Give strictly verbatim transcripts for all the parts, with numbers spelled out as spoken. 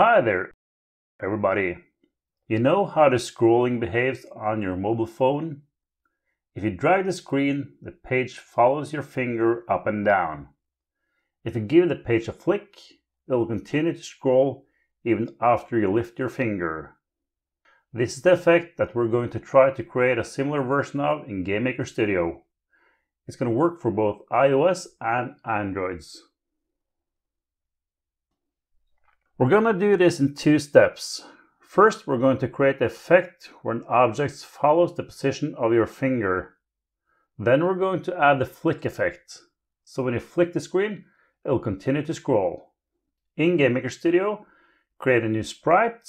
Hi there, everybody. You know how the scrolling behaves on your mobile phone? If you drag the screen, the page follows your finger up and down. If you give the page a flick, it will continue to scroll even after you lift your finger. This is the effect that we're going to try to create a similar version of in GameMaker Studio. It's going to work for both iOS and Androids. We're going to do this in two steps. First, we're going to create the effect where an object follows the position of your finger. Then we're going to add the flick effect. So when you flick the screen, it will continue to scroll. In GameMaker Studio, create a new sprite.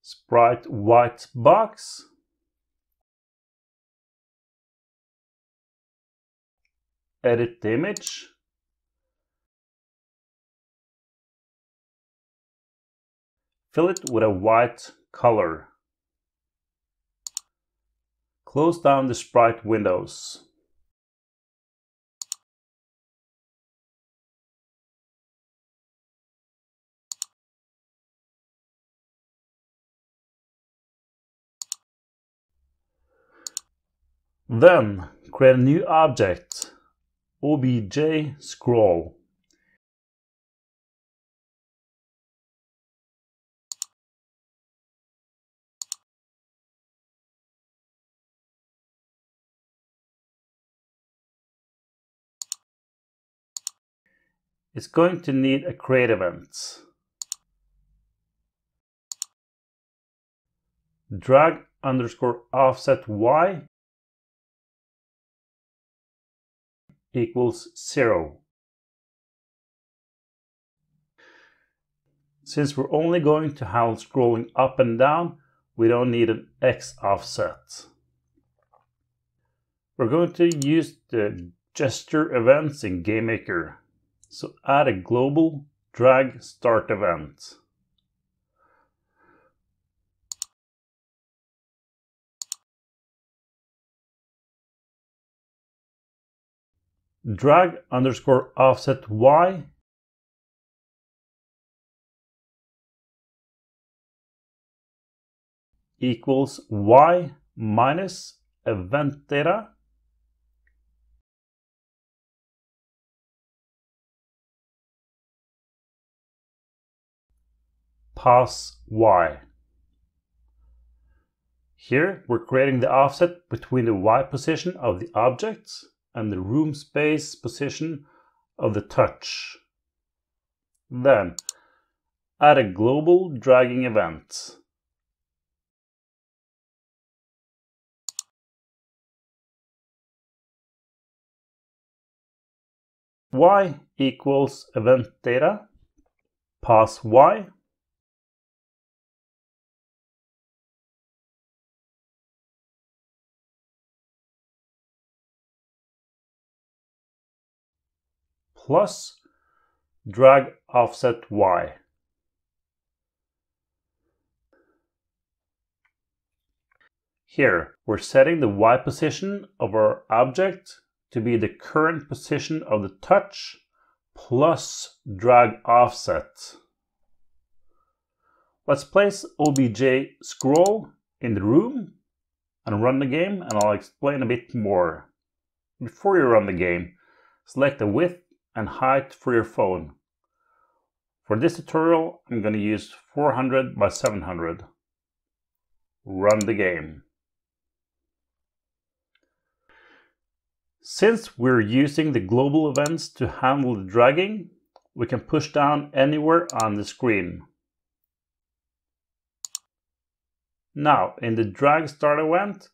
Sprite white box. Edit the image. Fill it with a white color. Close down the sprite windows. Then create a new object, O B J scroll. It's going to need a create event. Drag underscore offset Y equals zero. Since we're only going to handle scrolling up and down, we don't need an X offset. We're going to use the gesture events in GameMaker. So add a global drag start event. Drag underscore offset Y equals Y minus event data pass Y. Here we're creating the offset between the Y position of the object and the room space position of the touch. Then add a global dragging event. Y equals event data pass Y plus drag offset Y. Here we're setting the Y position of our object to be the current position of the touch plus drag offset. Let's place O B J scroll in the room and run the game, and I'll explain a bit more. Before you run the game, select the width and height for your phone. For this tutorial, I'm going to use four hundred by seven hundred. Run the game. Since we're using the global events to handle the dragging, we can push down anywhere on the screen. Now, in the drag start event,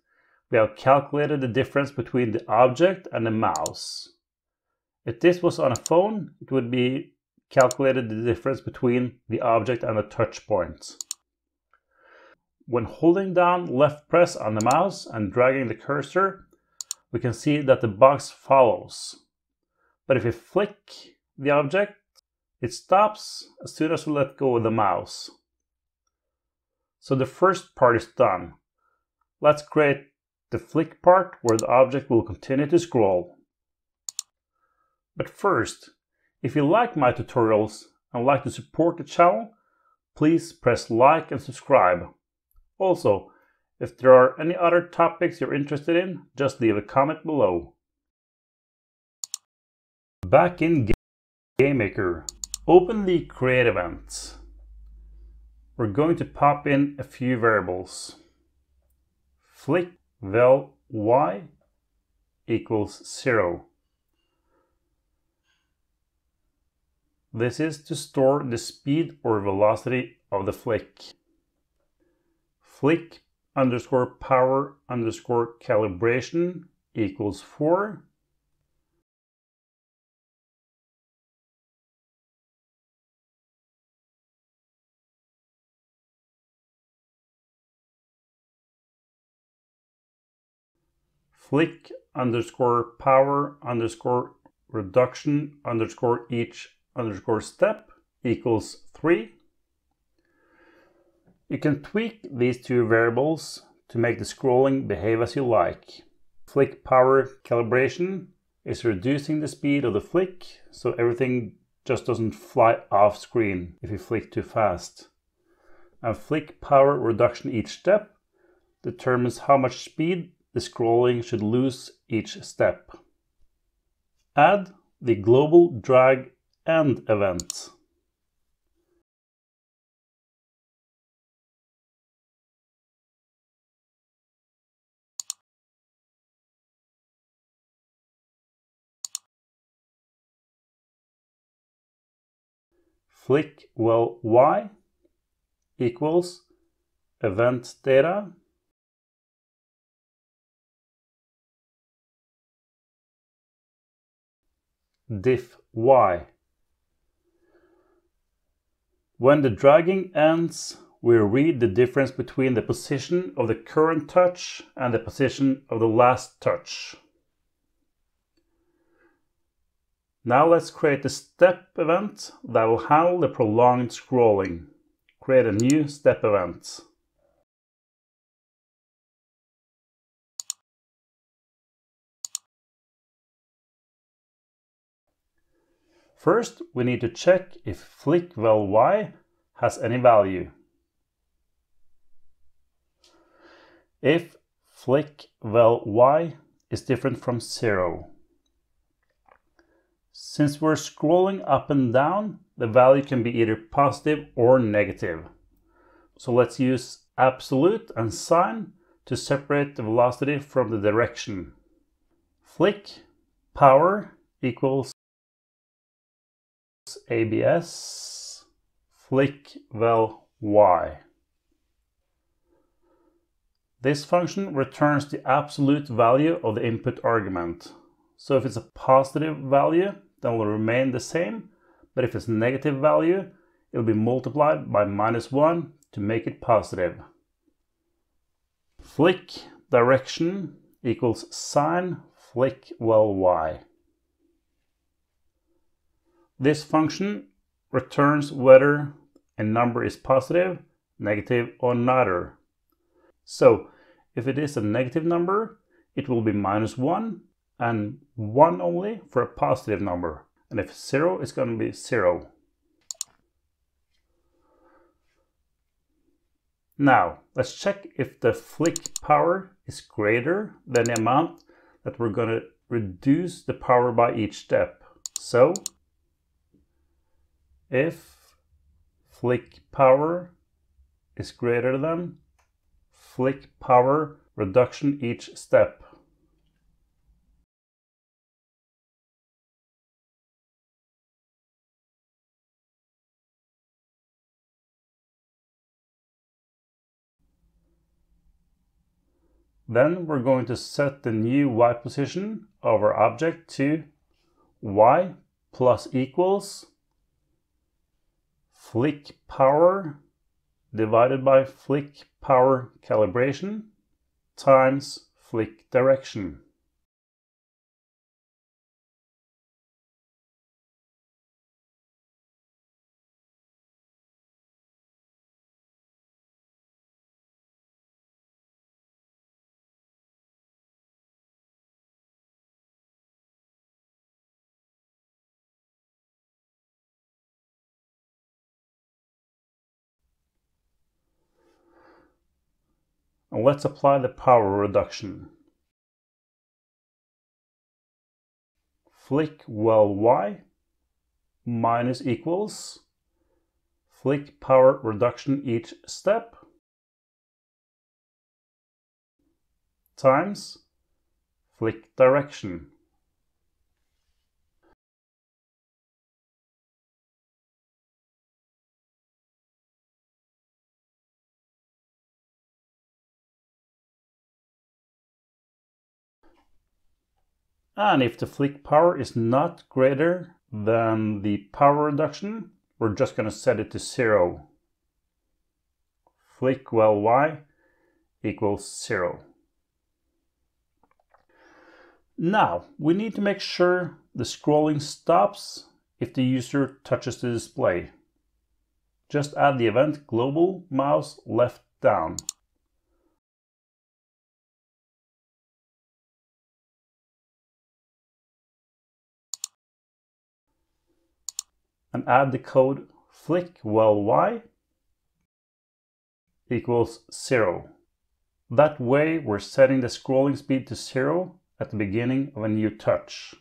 we have calculated the difference between the object and the mouse. If this was on a phone, it would be calculated the difference between the object and the touch point. When holding down left press on the mouse and dragging the cursor, we can see that the box follows. But if you flick the object, it stops as soon as we let go of the mouse. So the first part is done. Let's create the flick part where the object will continue to scroll. But first, if you like my tutorials and like to support the channel, please press like and subscribe. Also, if there are any other topics you're interested in, just leave a comment below. Back in GameMaker, open the create event. We're going to pop in a few variables. flick_vel_y equals zero. This is to store the speed or velocity of the flick. Flick underscore power underscore calibration equals four. Flick underscore power underscore reduction underscore each underscore step equals three. You can tweak these two variables to make the scrolling behave as you like. Flick power calibration is reducing the speed of the flick so everything just doesn't fly off screen if you flick too fast. And flick power reduction each step determines how much speed the scrolling should lose each step. Add the global drag end event. flick_power_y equals event data. Diff y. When the dragging ends, we read the difference between the position of the current touch and the position of the last touch. Now let's create a step event that will handle the prolonged scrolling. Create a new step event. First, we need to check if flick_vel_y has any value. If flick_vel_y is different from zero. Since we're scrolling up and down, the value can be either positive or negative. So let's use absolute and sign to separate the velocity from the direction. Flick power equals abs flick_vel_y. This function returns the absolute value of the input argument. So if it's a positive value, then it will remain the same, but if it's a negative value, it'll be multiplied by minus one to make it positive. Flick direction equals sine flick_vel_y. This function returns whether a number is positive, negative, or neither. So if it is a negative number, it will be minus one and one only for a positive number. And if zero, it's going to be zero. Now let's check if the flick power is greater than the amount that we're going to reduce the power by each step. So if flick power is greater than flick power reduction each step. Then we're going to set the new y position of our object to y plus equals flick power divided by flick power calibration times flick direction. and let's apply the power reduction. flick_power_y minus equals flick power reduction each step times flick direction. And if the flick power is not greater than the power reduction, we're just going to set it to zero. flick_power_y equals zero. Now, we need to make sure the scrolling stops if the user touches the display. Just add the event global mouse left down. And add the code flick_power_y equals zero. That way we're setting the scrolling speed to zero at the beginning of a new touch.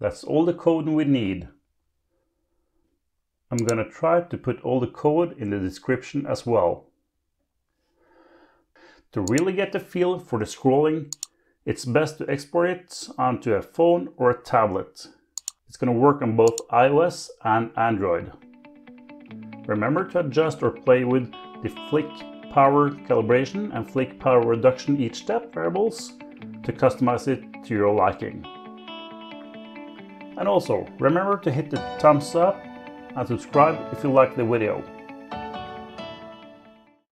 That's all the code we need. I'm gonna try to put all the code in the description as well. To really get the feel for the scrolling, it's best to export it onto a phone or a tablet. It's going to work on both iOS and Android. Remember to adjust or play with the flick power calibration and flick power reduction each step variables to customize it to your liking. And also, remember to hit the thumbs up and subscribe if you like the video.